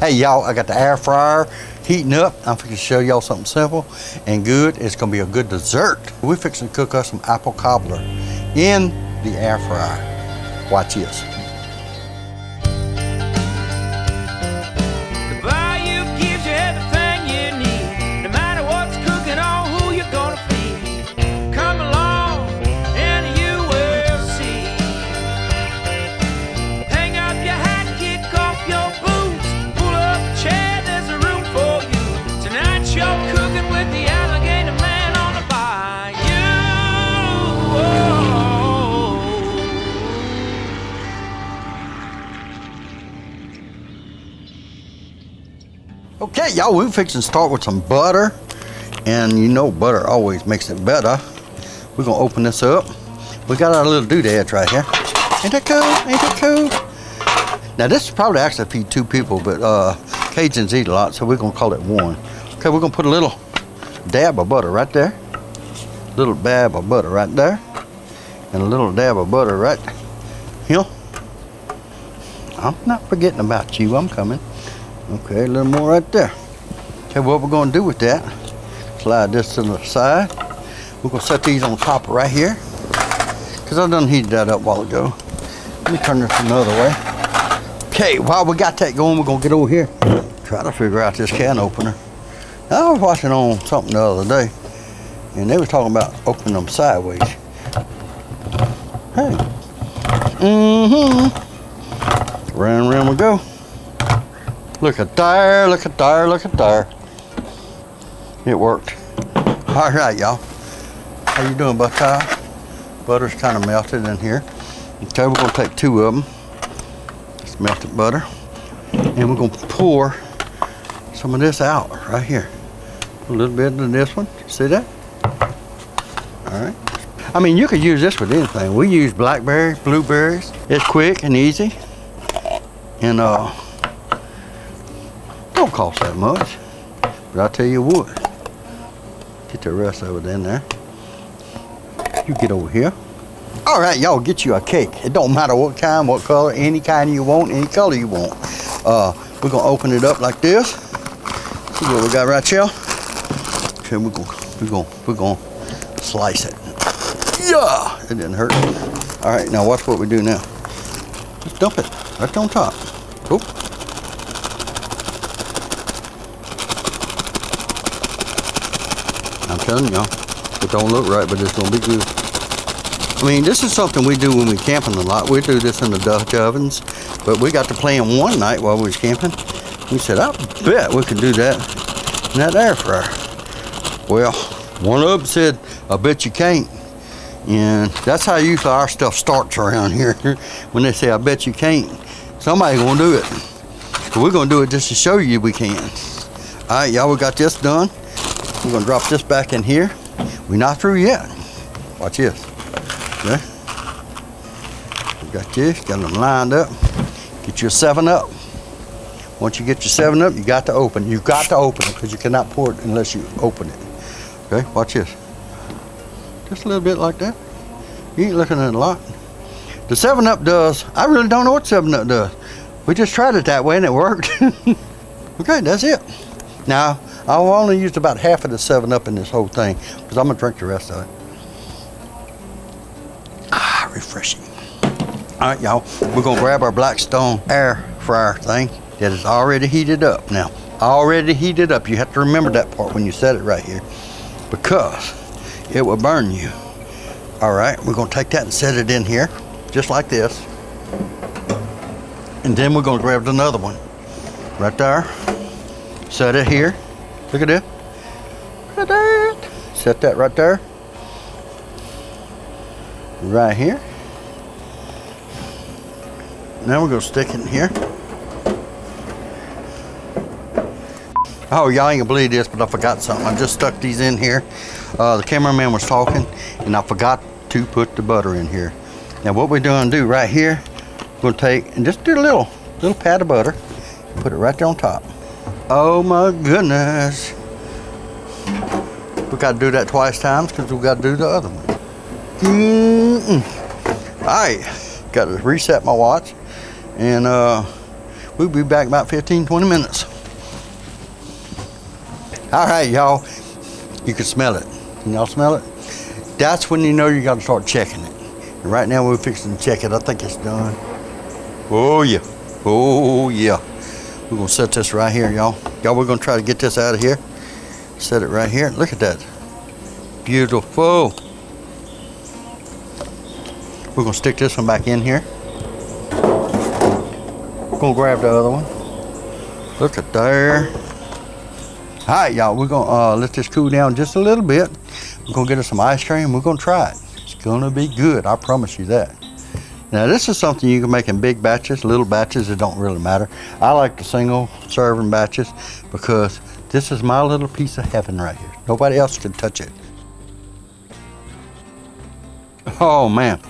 Hey y'all, I got the air fryer heating up. I'm fixing to show y'all something simple and good. It's gonna be a good dessert. We're fixing to cook us some apple cobbler in the air fryer. Watch this. Okay, y'all, we're fixing to start with some butter. And you know butter always makes it better. We're gonna open this up. We got our little doodads right here. Ain't that cool? Ain't that cool? Now this is probably actually feed two people, but Cajuns eat a lot, so we're gonna call it one. Okay, we're gonna put a little dab of butter right there. Little dab of butter right there. And a little dab of butter right here. I'm not forgetting about you, I'm coming. Okay, a little more right there. Okay, what we're gonna do with that, slide this to the side. We're gonna set these on top right here, because I done heated that up a while ago. Let me turn this another way. Okay, while we got that going, we're gonna get over here, try to figure out this can opener. Now, I was watching on something the other day, and they were talking about opening them sideways. Hey, round and round we go. Look at there, look at there, look at there. It worked. All right, y'all. How you doing, Buckeye? Butter's kind of melted in here. Okay, we're gonna take two of them. It's melted butter. And we're gonna pour some of this out right here. A little bit of this one, see that? All right. I mean, you could use this with anything. We use blackberries, blueberries. It's quick and easy. And don't cost that much, but I'll tell you what, get the rest of it in there. You get over here. All right, y'all, get you a cake. It don't matter what kind, what color, any kind you want, any color you want. We're gonna open it up like this. See what we got right here. Okay, we're gonna slice it. Yeah, it didn't hurt. All right, now watch what we do now. Just dump it right on top. Oop. I'm telling y'all, it don't look right, but it's gonna be good. I mean, this is something we do when we're camping a lot. We do this in the Dutch ovens, but we got to playing one night while we was camping. We said, I bet we could do that in that air fryer. Well, one of them said, I bet you can't. And that's how usually our stuff starts around here. When they say, I bet you can't, somebody's gonna do it. So we're gonna do it just to show you we can. All right, y'all, we got this done. We're gonna drop this back in here. We're not through yet. Watch this. Okay. We got this, got them lined up. Get your 7-Up. Once you get your 7-Up, you got to open. You got to open it, because you cannot pour it unless you open it. Okay, watch this. Just a little bit like that. You ain't looking at a lot. The 7-Up does, I really don't know what 7-Up does. We just tried it that way and it worked. Okay, that's it. Now, I've only used about half of the 7-Up in this whole thing, because I'm gonna drink the rest of it. Ah, refreshing. All right, y'all, we're gonna grab our Blackstone air fryer thing that is already heated up now. Already heated up. You have to remember that part when you set it right here, because it will burn you. All right, we're gonna take that and set it in here, just like this. And then we're gonna grab another one. Right there, set it here. Look at that. Look at that. Set that right there. Right here. Now we're gonna stick it in here. Oh, y'all ain't gonna believe this, but I forgot something. I just stuck these in here. The cameraman was talking, and I forgot to put the butter in here. Now what we're gonna do right here, we're gonna take and just do a little pat of butter. Put it right there on top. Oh my goodness. We got to do that twice, because we got to do the other one. All right, got to reset my watch. And We'll be back about 15, 20 minutes. All right, y'all, you can smell it. Can y'all smell it? That's when you know you gotta start checking it. And right now we're fixing to check it. I think it's done. Oh yeah, oh yeah. We're gonna set this right here, y'all. Y'all, we're gonna try to get this out of here. Set it right here. Look at that. Beautiful. We're gonna stick this one back in here. Gonna grab the other one. Look at there. All right, y'all, we're gonna let this cool down just a little bit. We're gonna get us some ice cream. We're gonna try it. It's gonna be good, I promise you that. Now this is something you can make in big batches, little batches, it don't really matter. I like the single serving batches because this is my little piece of heaven right here. Nobody else can touch it. Oh man,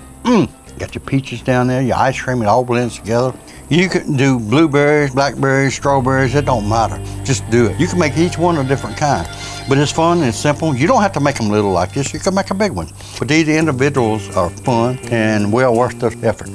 got your peaches down there, your ice cream, it all blends together. You can do blueberries, blackberries, strawberries, it don't matter. Just do it. You can make each one a different kind. But it's fun and simple. You don't have to make them little like this. You can make a big one. But these individuals are fun and well worth the effort.